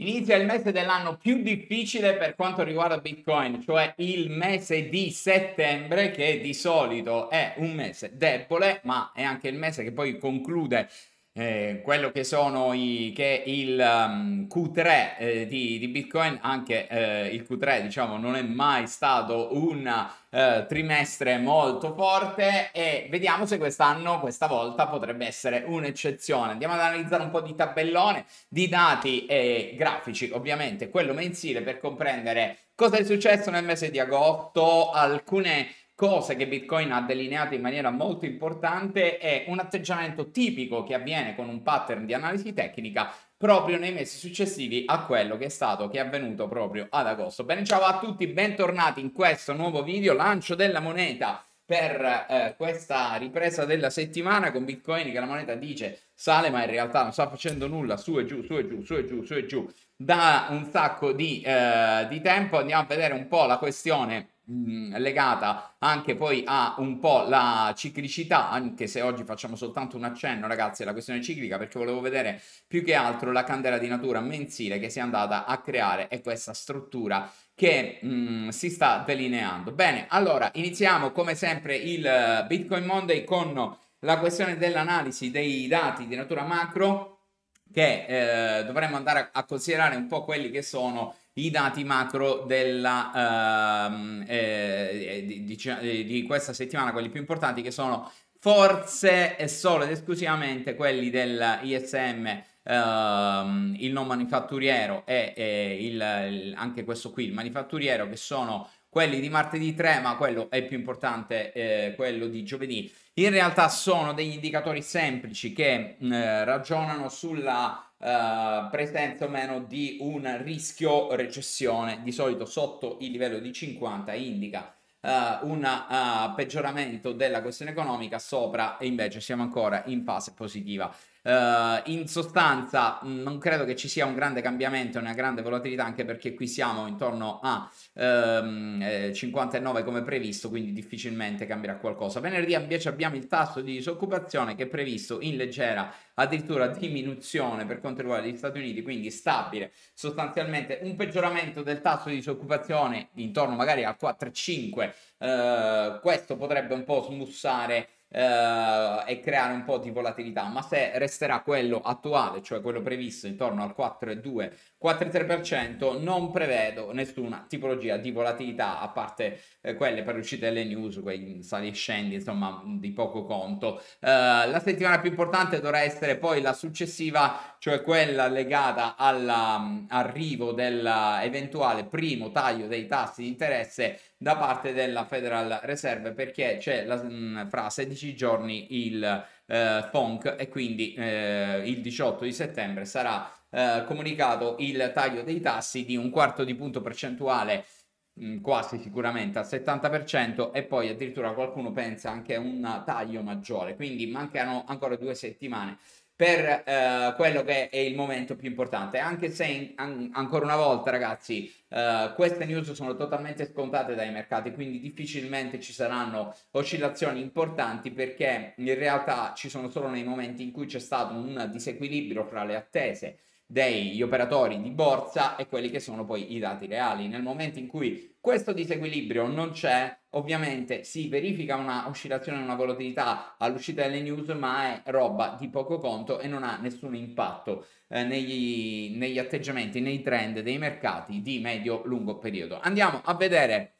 Inizia il mese dell'anno più difficile per quanto riguarda Bitcoin, cioè il mese di settembre, che di solito è un mese debole, ma è anche il mese che poi conclude quello che sono il Q3 di Bitcoin. Anche il Q3, diciamo, non è mai stato un trimestre molto forte, e vediamo se quest'anno, questa volta, potrebbe essere un'eccezione. Andiamo ad analizzare un po' di tabellone, di dati e grafici, ovviamente quello mensile, per comprendere cosa è successo nel mese di agosto, alcune cose che Bitcoin ha delineato in maniera molto importante, è un atteggiamento tipico che avviene con un pattern di analisi tecnica proprio nei mesi successivi a quello che è avvenuto proprio ad agosto. Bene, ciao a tutti, bentornati in questo nuovo video, lancio della moneta per questa ripresa della settimana, con Bitcoin che la moneta dice sale ma in realtà non sta facendo nulla, su e giù, su e giù, su e giù, su e giù, da un sacco di tempo. Andiamo a vedere un po' la questione legata anche poi a un po' la ciclicità, anche se oggi facciamo soltanto un accenno, ragazzi, alla questione ciclica, perché volevo vedere più che altro la candela di natura mensile che si è andata a creare e questa struttura che si sta delineando. Bene, allora iniziamo come sempre il Bitcoin Monday con la questione dell'analisi dei dati di natura macro, che dovremmo andare a considerare un po' quelli che sono i dati macro della, di questa settimana, quelli più importanti, che sono forse e solo ed esclusivamente quelli dell'ISM, il non manifatturiero e anche questo qui, il manifatturiero, che sono quelli di martedì 3, ma quello è più importante, quello di giovedì. In realtà sono degli indicatori semplici che ragionano sulla presenza o meno di un rischio recessione. Di solito sotto il livello di 50 indica un peggioramento della questione economica, sopra e invece siamo ancora in fase positiva. In sostanza non credo che ci sia un grande cambiamento, una grande volatilità, anche perché qui siamo intorno a 59 come previsto, quindi difficilmente cambierà qualcosa. Venerdì invece abbiamo il tasso di disoccupazione, che è previsto in leggera addirittura diminuzione per quanto riguarda gli Stati Uniti, quindi stabile sostanzialmente, un peggioramento del tasso di disoccupazione intorno magari al 4,5. Questo potrebbe un po' smussare e creare un po' di volatilità, ma se resterà quello attuale, cioè quello previsto intorno al 4,2-4,3%, non prevedo nessuna tipologia di volatilità, a parte quelle per uscite delle news, quei sali e scendi, insomma, di poco conto. La settimana più importante dovrà essere poi la successiva, cioè quella legata all'arrivo dell'eventuale primo taglio dei tassi di interesse da parte della Federal Reserve, perché c'è fra 16 giorni il FOMC, e quindi il 18 di settembre sarà comunicato il taglio dei tassi di un quarto di punto percentuale, quasi sicuramente al 70%, e poi addirittura qualcuno pensa anche a un taglio maggiore. Quindi mancano ancora 2 settimane per quello che è il momento più importante, anche se ancora una volta, ragazzi, queste news sono totalmente scontate dai mercati, quindi difficilmente ci saranno oscillazioni importanti, perché in realtà ci sono solo nei momenti in cui c'è stato un disequilibrio fra le attese degli operatori di borsa e quelli che sono poi i dati reali. Nel momento in cui questo disequilibrio non c'è, ovviamente si verifica una oscillazione, una volatilità all'uscita delle news, ma è roba di poco conto e non ha nessun impatto negli atteggiamenti, nei trend dei mercati di medio-lungo periodo. Andiamo a vedere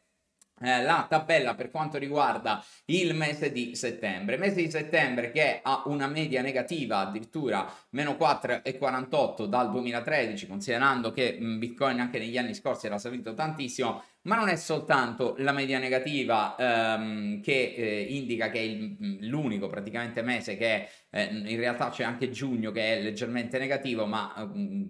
la tabella per quanto riguarda il mese di settembre. Mese di settembre che ha una media negativa, addirittura meno 4,48 dal 2013, considerando che Bitcoin anche negli anni scorsi era salito tantissimo. Ma non è soltanto la media negativa che indica che è l'unico praticamente mese che in realtà c'è anche giugno che è leggermente negativo, ma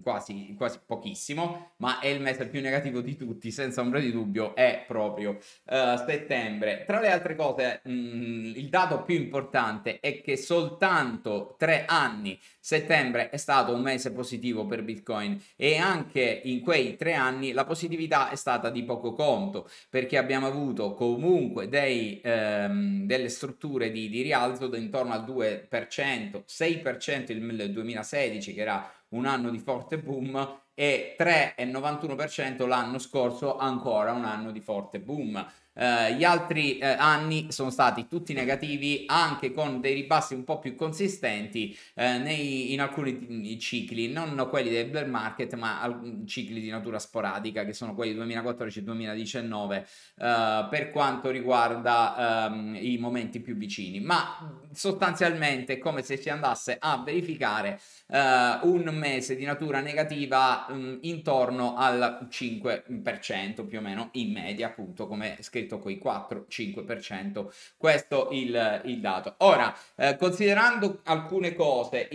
quasi pochissimo, ma è il mese più negativo di tutti, senza ombra di dubbio, è proprio settembre. Tra le altre cose, il dato più importante è che soltanto 3 anni settembre è stato un mese positivo per Bitcoin, e anche in quei 3 anni la positività è stata di poco conto, perché abbiamo avuto comunque delle strutture di rialzo intorno al 2%, 6% il 2016, che era un anno di forte boom, e 3,91% l'anno scorso, ancora un anno di forte boom. Gli altri anni sono stati tutti negativi, anche con dei ribassi un po' più consistenti in alcuni cicli, non quelli del bear market, ma cicli di natura sporadica, che sono quelli 2014-2019 per quanto riguarda i momenti più vicini. Ma sostanzialmente è come se ci andasse a verificare un mese di natura negativa intorno al 5% più o meno in media, appunto come scritto con i 4-5%, questo il dato. Ora, considerando alcune cose,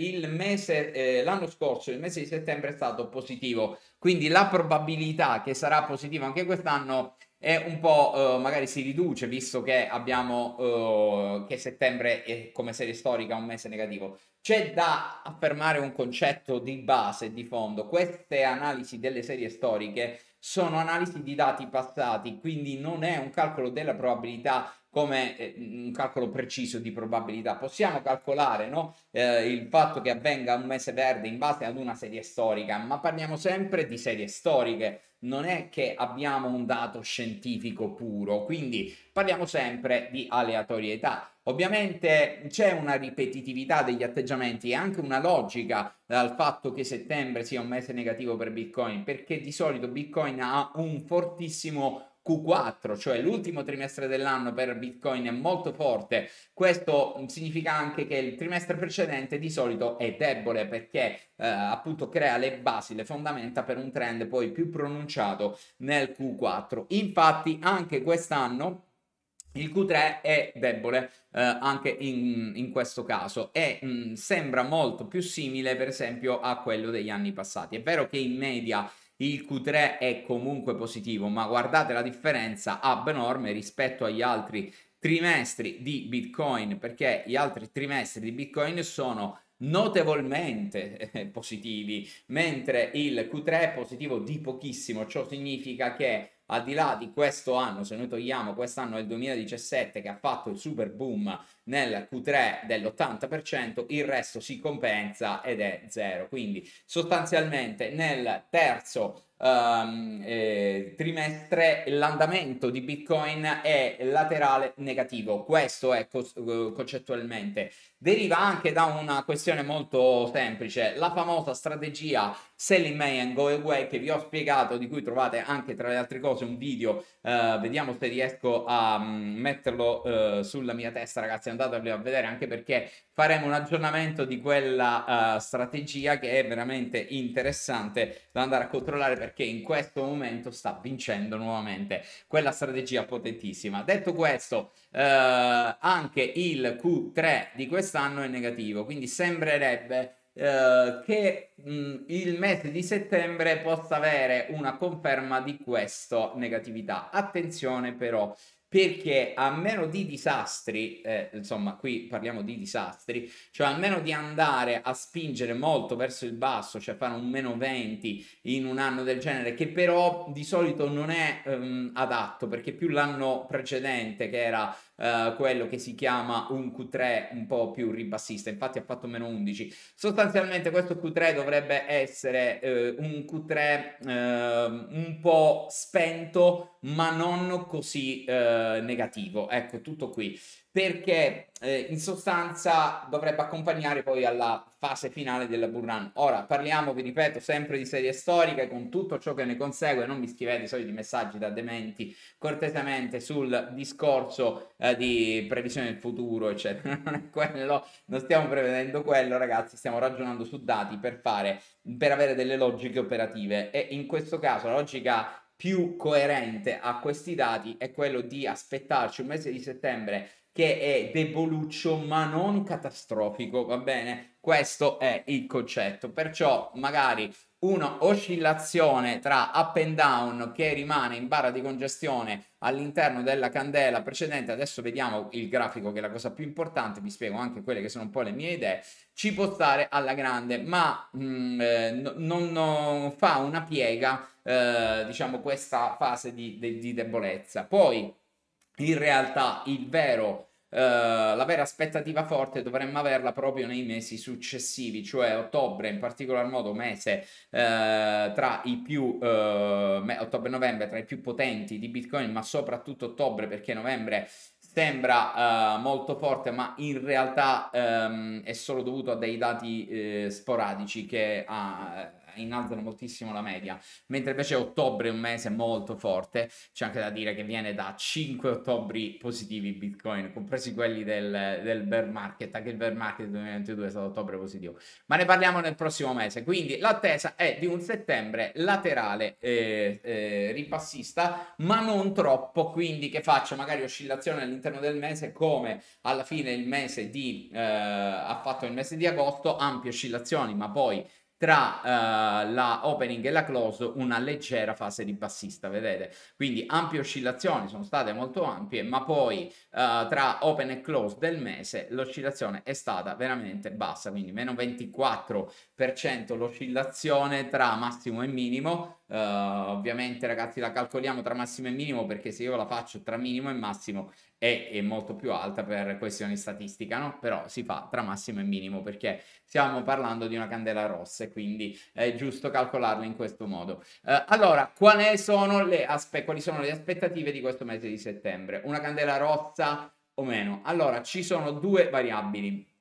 l'anno scorso, il mese di settembre è stato positivo, quindi la probabilità che sarà positiva anche quest'anno è un po' magari si riduce, visto che abbiamo che settembre è come serie storica un mese negativo. C'è da affermare un concetto di base, di fondo: queste analisi delle serie storiche sono analisi di dati passati, quindi non è un calcolo della probabilità come un calcolo preciso di probabilità. Possiamo calcolare, no, il fatto che avvenga un mese verde in base ad una serie storica, ma parliamo sempre di serie storiche, non è che abbiamo un dato scientifico puro, quindi parliamo sempre di aleatorietà. Ovviamente c'è una ripetitività degli atteggiamenti e anche una logica dal fatto che settembre sia un mese negativo per Bitcoin, perché di solito Bitcoin ha un fortissimo Q4, cioè l'ultimo trimestre dell'anno per Bitcoin è molto forte. Questo significa anche che il trimestre precedente di solito è debole, perché appunto crea le basi, le fondamenta per un trend poi più pronunciato nel Q4. Infatti anche quest'anno il Q3 è debole anche in questo caso, e sembra molto più simile per esempio a quello degli anni passati. È vero che in media il Q3 è comunque positivo, ma guardate la differenza abnorme rispetto agli altri trimestri di Bitcoin, perché gli altri trimestri di Bitcoin sono notevolmente positivi, mentre il Q3 è positivo di pochissimo. Ciò significa che, al di là di questo anno, se noi togliamo quest'anno del 2017 che ha fatto il super boom nel Q3 dell'80%, il resto si compensa ed è zero. Quindi sostanzialmente nel terzo trimestre l'andamento di Bitcoin è laterale negativo. Questo è concettualmente. Deriva anche da una questione molto semplice, la famosa strategia sell in May and go away che vi ho spiegato, di cui trovate anche tra le altre cose un video. Vediamo se riesco a metterlo sulla mia testa, ragazzi, andatevelo a vedere, anche perché faremo un aggiornamento di quella strategia che è veramente interessante da andare a controllare, perché in questo momento sta vincendo nuovamente quella strategia potentissima. Detto questo, anche il Q3 di quest'anno è negativo, quindi sembrerebbe che il mese di settembre possa avere una conferma di questa negatività. Attenzione però, perché a meno di disastri, insomma qui parliamo di disastri, cioè a meno di andare a spingere molto verso il basso, cioè fare un meno 20 in un anno del genere, che però di solito non è adatto, perché più l'anno precedente, che era quello che si chiama un Q3 un po' più ribassista, infatti ha fatto meno 11, sostanzialmente questo Q3 dovrebbe essere un Q3 un po' spento, ma non così negativo. Ecco, tutto qui, perché in sostanza dovrebbe accompagnare poi alla fase finale della bull run. Ora parliamo, vi ripeto, sempre di serie storiche con tutto ciò che ne consegue. Non mi scrivete i soliti messaggi da dementi cortesemente sul discorso di previsione del futuro eccetera, non è quello, non stiamo prevedendo quello, ragazzi, stiamo ragionando su dati per avere delle logiche operative, e in questo caso la logica più coerente a questi dati è quello di aspettarci un mese di settembre che è deboluccio ma non catastrofico, va bene? Questo è il concetto. Perciò magari una oscillazione tra up and down che rimane in barra di congestione all'interno della candela precedente. Adesso vediamo il grafico, che è la cosa più importante, vi spiego anche quelle che sono un po' le mie idee. Ci può stare alla grande, ma non fa una piega, diciamo, questa fase di debolezza. Poi in realtà il vero La vera aspettativa forte dovremmo averla proprio nei mesi successivi, cioè ottobre, in particolar modo mese tra i più ottobre-novembre tra i più potenti di Bitcoin, ma soprattutto ottobre, perché novembre sembra molto forte, ma in realtà è solo dovuto a dei dati sporadici che innalzano moltissimo la media, mentre invece ottobre è un mese molto forte. C'è anche da dire che viene da 5 ottobri positivi Bitcoin, compresi quelli del bear market. Anche il bear market 2022 è stato ottobre positivo, ma ne parliamo nel prossimo mese. Quindi l'attesa è di un settembre laterale ribassista, ma non troppo, quindi che faccia magari oscillazione all'interno del mese, come alla fine il mese di ha fatto il mese di agosto, ampie oscillazioni, ma poi tra la opening e la close una leggera fase ribassista, vedete? Quindi ampie oscillazioni, sono state molto ampie, ma poi tra open e close del mese l'oscillazione è stata veramente bassa, quindi meno 24% l'oscillazione tra massimo e minimo. Ovviamente ragazzi la calcoliamo tra massimo e minimo, perché se io la faccio tra minimo e massimo è molto più alta per questioni statistiche, no? Però si fa tra massimo e minimo perché stiamo parlando di una candela rossa e quindi è giusto calcolarla in questo modo. Allora, quali sono le aspettative di questo mese di settembre? Una candela rossa o meno? Allora, ci sono due variabili.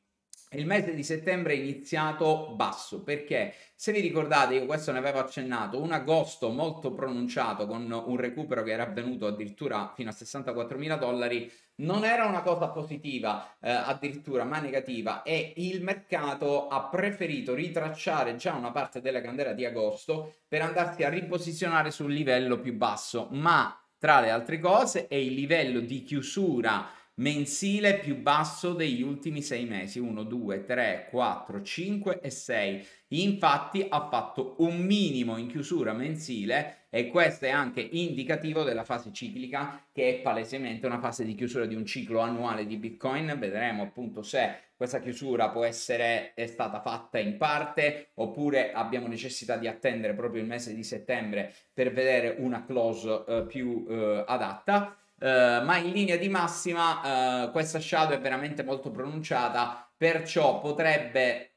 Il mese di settembre è iniziato basso perché, se vi ricordate, io questo ne avevo accennato, un agosto molto pronunciato con un recupero che era avvenuto addirittura fino a 64.000 dollari, non era una cosa positiva, addirittura, ma negativa, e il mercato ha preferito ritracciare già una parte della candela di agosto per andarsi a riposizionare sul livello più basso, ma tra le altre cose è il livello di chiusura mensile più basso degli ultimi 6 mesi, 1, 2, 3, 4, 5 e 6. Infatti ha fatto un minimo in chiusura mensile e questo è anche indicativo della fase ciclica, che è palesemente una fase di chiusura di un ciclo annuale di Bitcoin. Vedremo appunto se questa chiusura è stata fatta in parte oppure abbiamo necessità di attendere proprio il mese di settembre per vedere una close più adatta. Ma in linea di massima questa shadow è veramente molto pronunciata, perciò potrebbe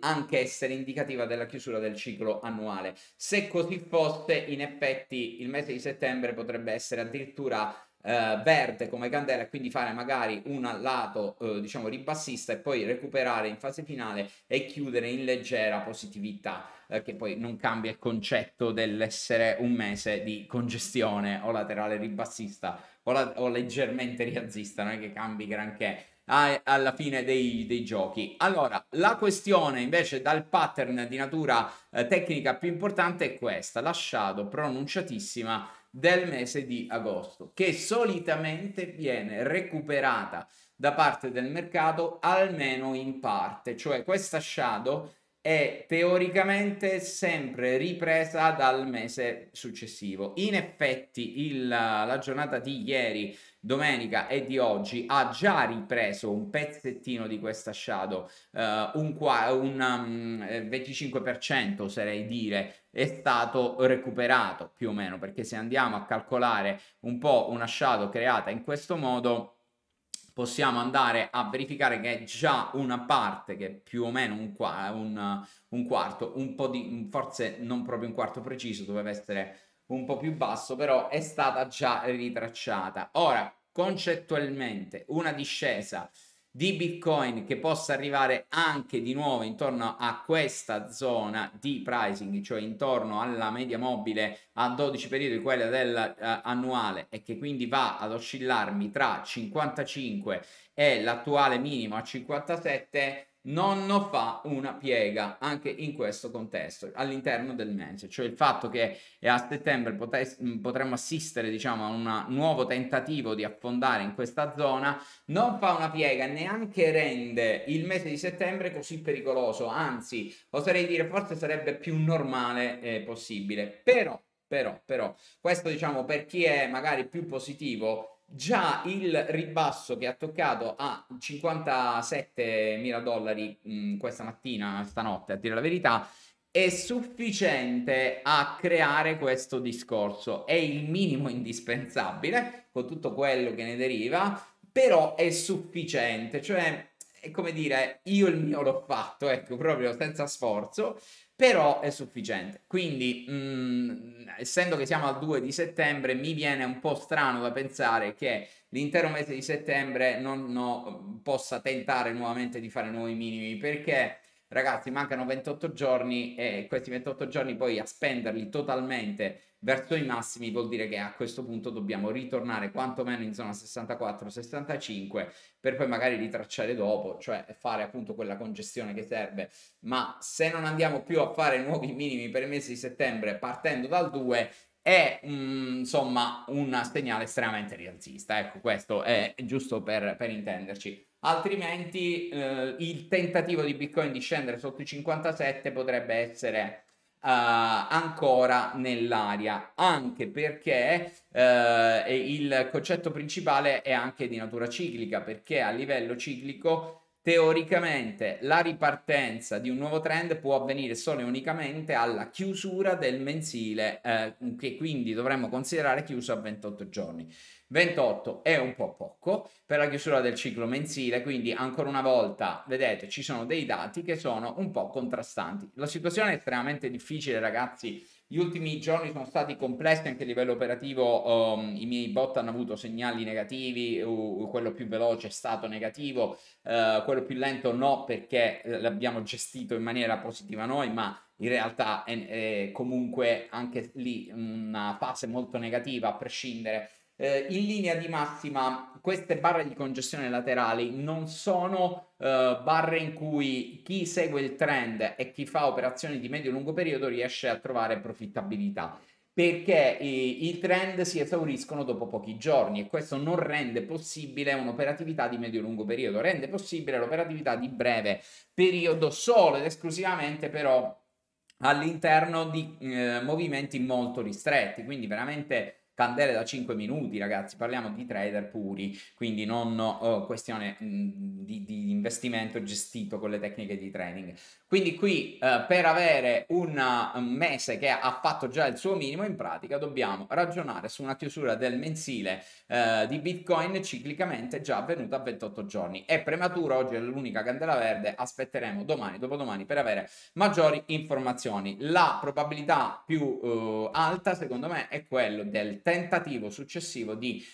anche essere indicativa della chiusura del ciclo annuale. Se così fosse, in effetti il mese di settembre potrebbe essere addirittura verde come candela, quindi fare magari un lato diciamo ribassista e poi recuperare in fase finale e chiudere in leggera positività, che poi non cambia il concetto dell'essere un mese di congestione o laterale ribassista o leggermente rialzista, non è che cambi granché alla fine dei giochi. Allora, la questione invece dal pattern di natura tecnica più importante è questa, la shadow pronunciatissima del mese di agosto, che solitamente viene recuperata da parte del mercato almeno in parte, cioè questa shadow è teoricamente sempre ripresa dal mese successivo. In effetti la giornata di ieri, domenica, e di oggi ha già ripreso un pezzettino di questa shadow, un 25% oserei dire è stato recuperato più o meno, perché se andiamo a calcolare un po' una shadow creata in questo modo possiamo andare a verificare che è già una parte, che è più o meno un quarto, un po' di, forse non proprio un quarto preciso, doveva essere un po' più basso, però è stata già ritracciata. Ora, concettualmente, una discesa di Bitcoin che possa arrivare anche di nuovo intorno a questa zona di pricing, cioè intorno alla media mobile a 12 periodi, quella dell'annuale, e che quindi va ad oscillarmi tra 55 e l'attuale minimo a 57, non fa una piega anche in questo contesto all'interno del mese, cioè il fatto che a settembre potremmo assistere, diciamo, a un nuovo tentativo di affondare in questa zona, non fa una piega, neanche rende il mese di settembre così pericoloso, anzi oserei dire forse sarebbe più normale possibile. Però questo, diciamo, per chi è magari più positivo, già il ribasso che ha toccato a 57.000 dollari questa mattina, stanotte a dire la verità, è sufficiente a creare questo discorso. È il minimo indispensabile con tutto quello che ne deriva però è sufficiente, cioè è come dire io il mio l'ho fatto, ecco, proprio senza sforzo, però è sufficiente. Quindi essendo che siamo al 2 di settembre mi viene un po' strano da pensare che l'intero mese di settembre non possa tentare nuovamente di fare nuovi minimi, perché ragazzi mancano 28 giorni e questi 28 giorni poi a spenderli totalmente verso i massimi vuol dire che a questo punto dobbiamo ritornare quantomeno in zona 64-65 per poi magari ritracciare dopo, cioè fare appunto quella congestione che serve. Ma se non andiamo più a fare nuovi minimi per il mese di settembre partendo dal 2 è insomma un segnale estremamente rialzista, ecco, questo è giusto per intenderci. Altrimenti il tentativo di Bitcoin di scendere sotto i 57 potrebbe essere ancora nell'aria, anche perché il concetto principale è anche di natura ciclica, perché a livello ciclico teoricamente la ripartenza di un nuovo trend può avvenire solo e unicamente alla chiusura del mensile, che quindi dovremmo considerare chiuso a 28 giorni. 28 è un po' poco per la chiusura del ciclo mensile, quindi ancora una volta vedete ci sono dei dati che sono un po' contrastanti. La situazione è estremamente difficile ragazzi, gli ultimi giorni sono stati complessi anche a livello operativo, i miei bot hanno avuto segnali negativi, quello più veloce è stato negativo, quello più lento no, perché l'abbiamo gestito in maniera positiva noi, ma in realtà è comunque anche lì una fase molto negativa a prescindere. In linea di massima queste barre di congestione laterali non sono barre in cui chi segue il trend e chi fa operazioni di medio-lungo periodo riesce a trovare profittabilità, perché i trend si esauriscono dopo pochi giorni e questo non rende possibile un'operatività di medio-lungo periodo, rende possibile l'operatività di breve periodo solo ed esclusivamente però all'interno di movimenti molto ristretti, quindi veramente candele da 5 minuti ragazzi, parliamo di trader puri, quindi non questione di investimento gestito con le tecniche di trading. Quindi qui per avere un mese che ha fatto già il suo minimo in pratica dobbiamo ragionare su una chiusura del mensile di Bitcoin ciclicamente già avvenuta a 28 giorni. È prematuro, oggi è l'unica candela verde, aspetteremo domani, dopodomani per avere maggiori informazioni. La probabilità più alta secondo me è quella del tentativo successivo di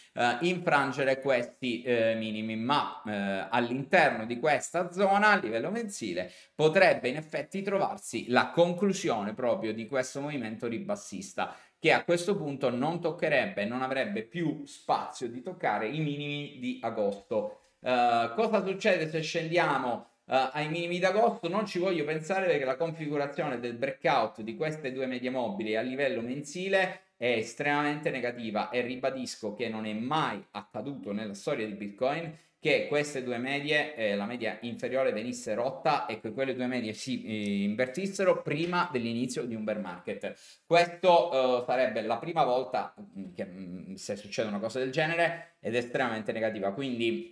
infrangere questi minimi, ma all'interno di questa zona a livello mensile potrebbe in effetti trovarsi la conclusione proprio di questo movimento ribassista, che a questo punto non toccherebbe, non avrebbe più spazio di toccare i minimi di agosto. Cosa succede se scendiamo ai minimi d'agosto? Non ci voglio pensare, perché la configurazione del breakout di queste due medie mobili a livello mensile è estremamente negativa e ribadisco che non è mai accaduto nella storia di Bitcoin che queste due medie, la media inferiore venisse rotta e che quelle due medie si invertissero prima dell'inizio di un bear market. Questo sarebbe la prima volta che se succede una cosa del genere, ed è estremamente negativa, quindi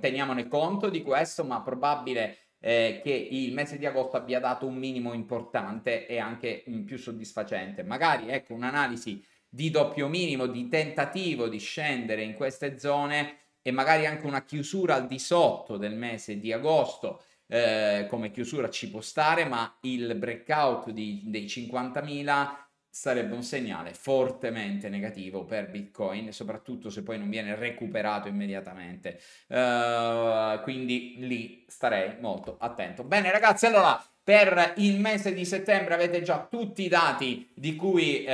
teniamone conto di questo, ma probabile che il mese di agosto abbia dato un minimo importante e anche più soddisfacente. Magari ecco un'analisi di doppio minimo, di tentativo di scendere in queste zone e magari anche una chiusura al di sotto del mese di agosto come chiusura ci può stare, ma il breakout dei 50.000 sarebbe un segnale fortemente negativo per Bitcoin, soprattutto se poi non viene recuperato immediatamente, quindi lì starei molto attento. Bene ragazzi, allora per il mese di settembre avete già tutti i dati di cui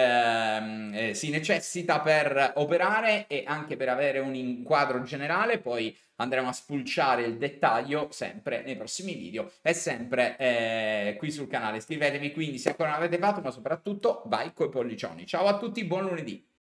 si necessita per operare e anche per avere un inquadro generale, poi andremo a spulciare il dettaglio sempre nei prossimi video e sempre qui sul canale. Iscrivetevi quindi se ancora non l'avete fatto, ma soprattutto vai coi pollicioni. Ciao a tutti, buon lunedì!